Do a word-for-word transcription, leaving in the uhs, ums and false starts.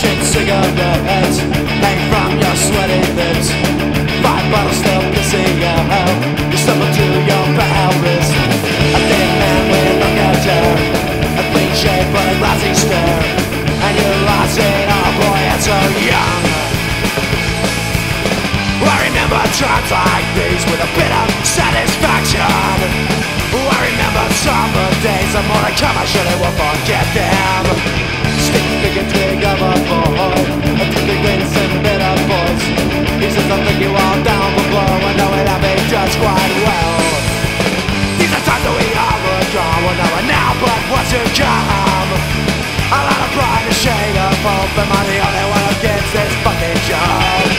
shit cigarette hang from your sweaty lips. Five bottles still pissing your hell. You stumble to your pelvis. A thin man with a knockout chair, a clean shave but a rising stare. And you lost it all, boy, and so young. I remember times like these with a bit of satisfaction. I remember summer days, and more to come, I surely won't forget them. Stick figure twig of a boy, a tippy wins and bitter voice. He says I'll take you all down the blow, and know it happened just quite well. These are times that we all were gone, we'll know it now, but what's to come? A lot of pride, a shade of hope, am I the only one who gets this fucking job?